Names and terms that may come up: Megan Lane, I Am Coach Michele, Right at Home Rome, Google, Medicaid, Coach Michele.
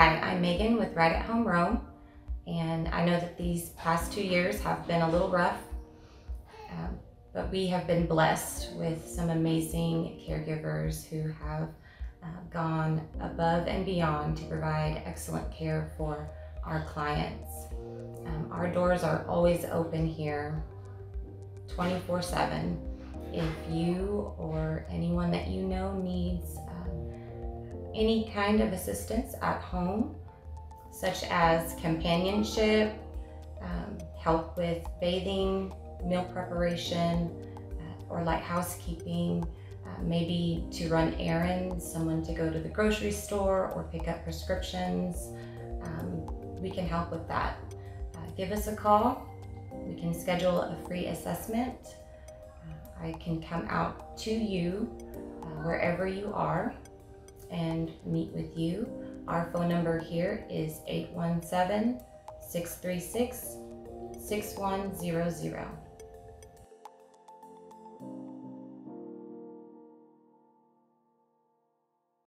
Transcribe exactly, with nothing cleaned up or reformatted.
Hi, I'm Megan with Right at Home Rome, and I know that these past two years have been a little rough, um, but we have been blessed with some amazing caregivers who have uh, gone above and beyond to provide excellent care for our clients. Um, our doors are always open here twenty-four seven. If you or anyone that you know needs any kind of assistance at home, such as companionship, um, help with bathing, meal preparation, uh, or light housekeeping, uh, maybe to run errands, someone to go to the grocery store or pick up prescriptions, um, we can help with that. Uh, give us a call. We can schedule a free assessment. Uh, I can come out to you uh, wherever you are and meet with you. Our phone number here is eight one seven, six three six, six one zero zero.